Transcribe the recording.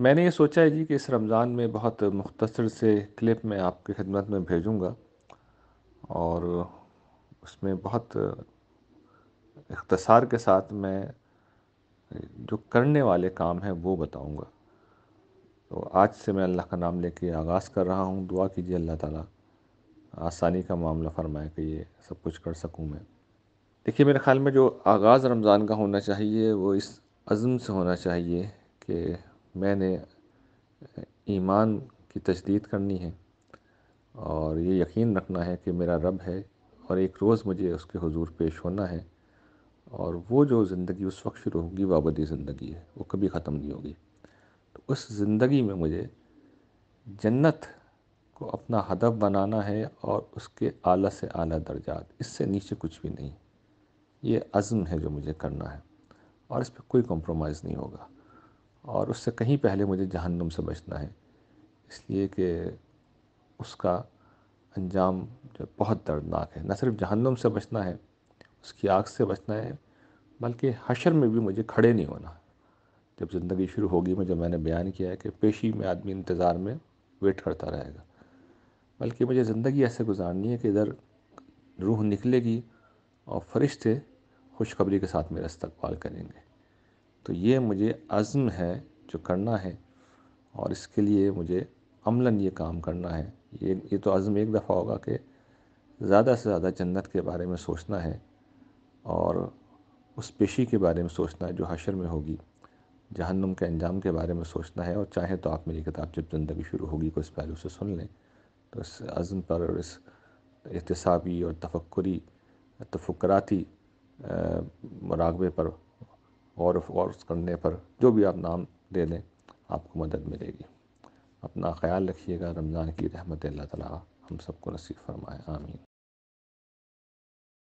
मैंने ये सोचा है जी कि इस रमज़ान में बहुत मुख्तसर से क्लिप मैं आपकी खिदमत में भेजूँगा और उसमें बहुत इख्तसार के साथ मैं जो करने वाले काम हैं वो बताऊँगा। तो आज से मैं अल्लाह का नाम लेके आगाज़ कर रहा हूँ। दुआ कीजिए अल्लाह ताला आसानी का मामला फ़रमाए कि ये सब कुछ कर सकूँ मैं। देखिए, मेरे ख़्याल में जो आगाज़ रमज़ान का होना चाहिए वो इस अज़म से होना चाहिए कि मैंने ईमान की तजदीद करनी है और ये यकीन रखना है कि मेरा रब है और एक रोज़ मुझे उसके हुजूर पेश होना है। और वो जो ज़िंदगी उस वक्त शुरू होगी वाबदी ज़िंदगी है, वो कभी ख़त्म नहीं होगी। तो उस ज़िंदगी में मुझे जन्नत को अपना हदफ बनाना है और उसके आला से आला दर्जात, इससे नीचे कुछ भी नहीं। ये अज़्म है जो मुझे करना है और इस पर कोई कॉम्प्रोमाइज़ नहीं होगा। और उससे कहीं पहले मुझे जहन्नुम से बचना है, इसलिए कि उसका अंजाम जो बहुत दर्दनाक है। न सिर्फ जहन्नुम से बचना है, उसकी आग से बचना है, बल्कि हशर में भी मुझे खड़े नहीं होना। जब ज़िंदगी शुरू होगी में जो मैंने बयान किया है कि पेशी में आदमी इंतज़ार में वेट करता रहेगा, बल्कि मुझे ज़िंदगी ऐसे गुजारनी है कि इधर रूह निकलेगी और फरिश्ते खुशखबरी के साथ मेरा इस्तकबाल करेंगे। तो ये मुझे अज़्म है जो करना है और इसके लिए मुझे अमलन ये काम करना है। ये तो अज़्म एक दफ़ा होगा कि ज़्यादा से ज़्यादा जन्नत के बारे में सोचना है और उस पेशी के बारे में सोचना है जो हशर में होगी, जहन्नुम के अंजाम के बारे में सोचना है। और चाहे तो आप मेरी किताब जब ज़िंदगी शुरू होगी को इस पहलू से सुन लें, तो इस अज़्म पर और इस एहतसाबी और तफक्कुराती मुराक़बे पर और करने पर, जो भी आप नाम दे लें, आपको मदद मिलेगी। अपना ख्याल रखिएगा। रमज़ान की रहमत अल्लाह ताला हम सबको नसीब फरमाए। आमीन।